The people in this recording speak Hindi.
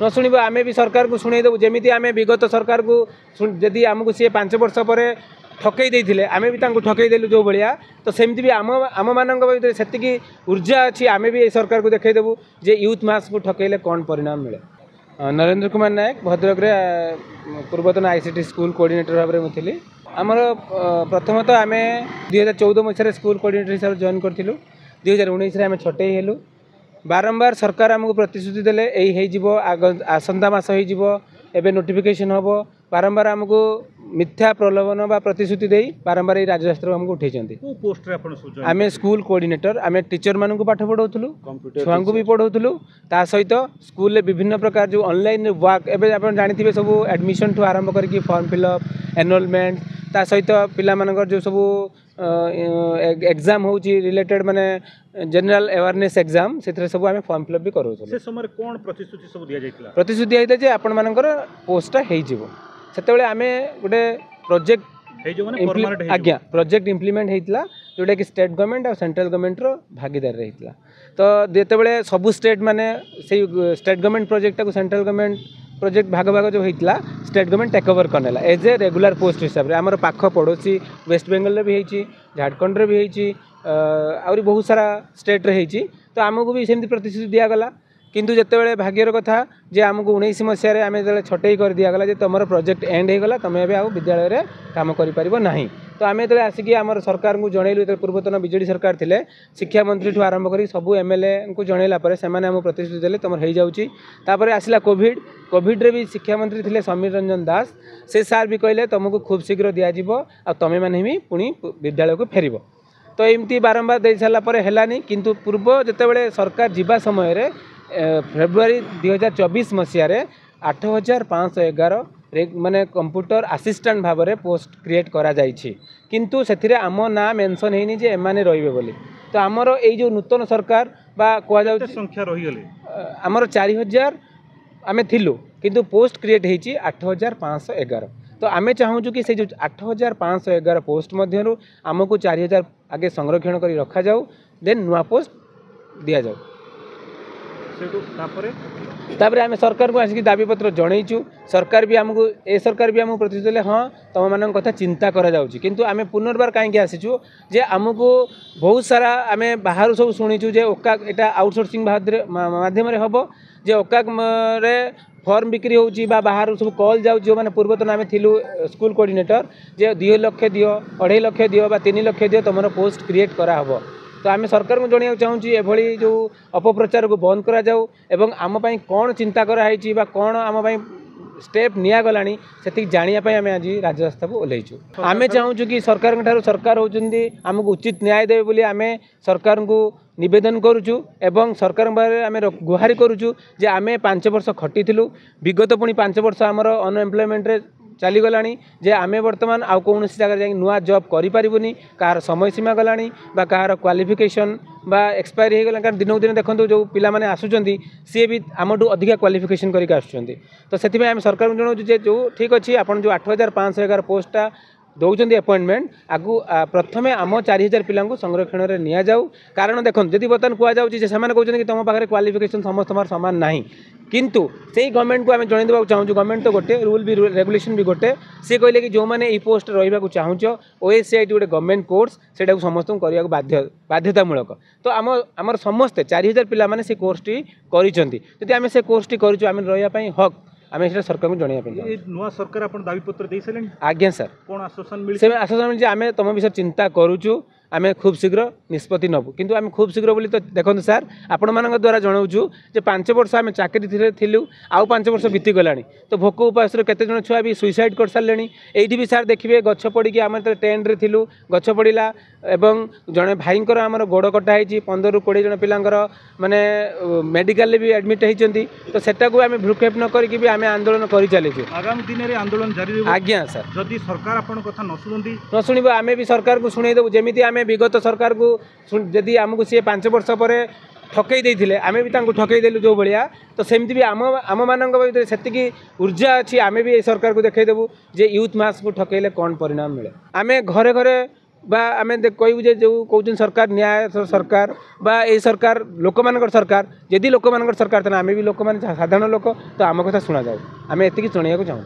न शुण्व आम भी सरकार को शुणेदू जमी आम विगत सरकार को जदि आमको सी 5 वर्ष पर ठकई देते आम भी ठकईदेलु जो भाया तो सेमती भी आम आम मानक भितर से ऊर्जा अच्छी आम भी सरकार को देखईदेवु जे यूथ मास को ठकईले कौन परिणाम मिले। नरेंद्र कुमार नायक भद्रक पूर्वतन आईसीटी स्कूल कोऑर्डिनेटर भाव में मुझे आमर प्रथमतः आम 2014 मसीह स्कूल कोऑर्डिनेटर हिसाब से जॉइन करूँ 2019 आम छटई हेलु बारंबार सरकार आमको प्रतिश्रुति देले आसंता मास नोटिफिकेशन हम बारंबार आमको मिथ्या प्रलोभन बा प्रतिश्रुति दे बारंबार ये राज्यशास्त्र आमको उठाई आम स्कूल कोऑर्डिनेटर आम टीचर मानू पाठ पढ़ाऊलु छुआ भी पढ़ाऊलु ता सहित स्कूल विभिन्न प्रकार जो ऑनलाइन वर्क एवं आप जानते सब एडमिशन ठू आरंभ करके फॉर्म फिलअप एनरोलमेंट ता सहित पिला जो सब एग्जाम हो रिलेटेड माने जनरल अवेयरनेस एग्जाम से सब आम फॉर्म फिलअप भी करूँ से समय कौन प्रतिश्रुति सब दि जाता प्रतिश्रुति दिता जे आपण मानकर पोस्टा होते आम गोटे प्रोजेक्ट आज्ञा प्रोजेक्ट इम्प्लीमेंट होता जोटा कि स्टेट गवर्नमेंट और सेंट्रल गवर्नमेंट भागीदारी होता तो जिते सब स्टेट माने से स्टेट गवर्नमेंट प्रोजेक्ट को सेंट्रल गवर्नमेंट प्रोजेक्ट भाग भाग जो होता स्टेट गवर्नमेंट टेक ओवर करने एज ए रेगुलर पोस्ट हिसाब से आमर पाख पड़ोशी वेस्ट बेंगल रे भी होती झारखंड रे भी होती आउरी बहुत सारा स्टेट रे होती तो आमको भी सेमती प्रतिश्रुति दिगला किंतु जितेबाला भाग्यर कथा जे आमको 19 मसीह आम जो छटई कर दिगला जे तुम प्रोजेक्ट एंड होगा तुम्हें ए विद्यालय में काम करना तो आम जो आसिक आम सरकार को जनइलु जो पूर्वतन बीजेडी सरकार थे शिक्षा मंत्री ठूँ आरंभ कर सब एमएलए को जनइला आम प्रतिश्रुति देले तुम हो जाऊपर आसला कोविड कोविड्रे भी शिक्षा मंत्री थे समीर रंजन दास से सार भी कहले तुमको खूब शीघ्र दिज्व आ तुम मैंने भी पुणी विद्यालय को फेर तो एमती बारंबार दे सारापर है किंतु पूर्व जितेबाला सरकार जावा समय फेब्रुआरी 2024 मसीह 8511 माने कंप्यूटर असिस्टेंट भाव में पोस्ट क्रिएट करा किंतु से आम ना मेंशन होनी जे एमाने रहिबे बोली तो आमर ये जो नूतन सरकार बा कहु संख्या रहीगले आमर 4000 आम थिलु किंतु पोस्ट क्रिएट होती 8511 तो आम चाहूँ कि से जो 8511 पोस्ट मध्यरु आमको 4000 आगे संरक्षण कर रखा जाऊ देन नुआ पोस्ट दि जाऊ आम सरकार को आसिक दाबी पत्र जनइचु सरकार भी आमको ए सरकार भी आमको प्रतिश्रुति देले हाँ तुम मान कथा चिंता करा जाउची किंतु आम पुनर्बार कहीं आसीचु जे आमको बहुत सारा आम बाहर सब शुणीचु जे ओका एटा आउटसोर्सिंग माध्यम हम जे ओका रे फर्म बिक्री होची बा बाहर सब कॉल जाउची जो माने पूर्वतन आम थिलु स्कूल कोऑर्डिनेटर जे 2 लक्ष दियो 2.5 लक्ष दियो बा 3 लक्ष दियो तुम पोस्ट क्रिएट करा हबो तो आम सरकार को जनवाक चाहूँगी एभली जो अपप्रचार को बंद करा जाऊ एवं आम पाई कौन चिंता कराई बा कौन आम पाई स्टेप निगला से जानापी आम आज राज्य रास्ता को ओल्लू आम चाहूँ कि सरकार सरकार होती आमको उचित न्याय देवे बोली आम सरकार को निवेदन करूचु एवं सरकार आम गुहारि करूचु जे आम 5 वर्ष खटी थिलु विगत पुणी 5 वर्ष आमर अनएम्प्लॉयमेंट चलीगला जे आम बर्तमान आउ कौन जगह जा नुआ जॉब करें कार समय सीमा गला कहार क्वालिफिकेशन बा एक्सपायर हो गला कारण दिनक दिन देखो जो पाने आसुँच सी भी आमठू अधिका क्वालिफिकेशन करके आसुँच तो से आम सरकार को जनाऊँ जो ठीक अच्छे आप 8511 पोस्टा दौरान अपॉइंटमेंट आगु प्रथम आम 4000 पिला संरक्षण में नि जाऊ कारण देखो जब बर्तमान कहने कहते कि तुम पाखे क्वालिफिकेशन समस्त सामान ना किंतु से गवर्नमेंट को आम जनइदेक चाहूँ गवर्नमेंट तो गोटे रूल भी रेगुलेशन भी गोटे सी कहले कि जो मैंने पोस्ट रहा चाहूँच OSCIT गोटे गवर्नमेंट कोर्स से समस्त को बाध्यतामूलक तो आम आम समस्ते 4000 पिला से कोर्सटी करती आम से कोर्सटी करवाई हक आम से सरकार को जनवाई नुआ सरकार आप दाबी पत्र दे सारे आज्ञा सर कौन आश्वासन मिले आम तुम विषय चिंता करूचु आम खूब शीघ्र निष्पत्ति नबू किंतु आम खूब शीघ्र बोली तो देखो सर आपण मान द्वारा जनाऊँ जे 5 वर्ष आम चाकरी थिलु आउ 5 वर्ष बीती गला तो भोक उपास केते जन छुआ भी सुइसाइड कर सारे एठी भी सार देखिए गछ पड़ी आम टेन्ट रे थिलु गछ पड़ा एवं जड़े भाई आमर गोड़ कटा होती 15 रू 20 जन पिलांकर माने मेडिकल भी एडमिट होती तो सेटा को आम भ्रुक्षेप न करके आम आंदोलन कर चलीचु आगामी दिन में आंदोलन जारी रहिबो आज्ञा सर जदि सरकार आपण कथा न सुनती न सुनिबो आम भी सरकार को सुनेदेबो जेमिति आम विगत सरकार को जदि आमको सी 5 वर्ष पर ठकई देते आम भी ठकईदेलु जो भाया तो सेमती भी आम आम मानक भितर से ऊर्जा अच्छी आम भी सरकार को देखईदेवु जे यूथ मास को ठकईले कौन परिणाम मिले आम घरे घरे বা আমি কহু যে যে কৌন সরকার ন্যায় সরকার বা এই সরকার লোক সরকার যদি লোক সরকার তাহলে আমি বি লোক সাধারণ লোক তো আম কথা শুনা যাও আমি এত শুনে চাহু।